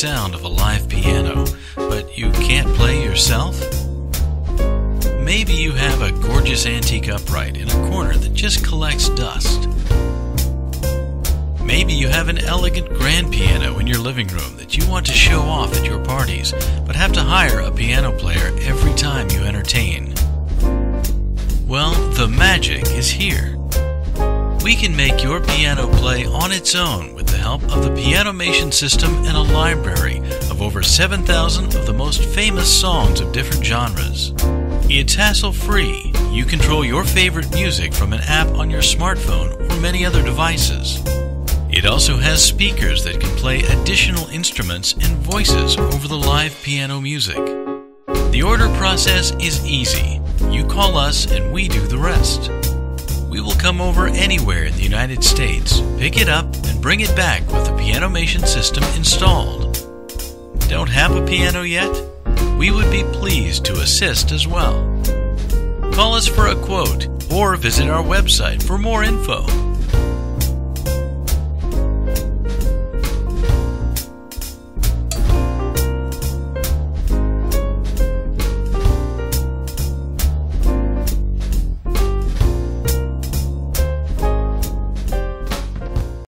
sound of a live piano, but you can't play yourself? Maybe you have a gorgeous antique upright in a corner that just collects dust. Maybe you have an elegant grand piano in your living room that you want to show off at your parties, but have to hire a piano player every time you entertain. Well, the magic is here. We can make your piano play on its own with the help of the Pianomation System and a library of over 7,000 of the most famous songs of different genres. It's hassle-free. You control your favorite music from an app on your smartphone or many other devices. It also has speakers that can play additional instruments and voices over the live piano music. The order process is easy. You call us and we do the rest. We will come over anywhere in the United States, pick it up, and bring it back with the Pianomation System installed. Don't have a piano yet? We would be pleased to assist as well. Call us for a quote or visit our website for more info.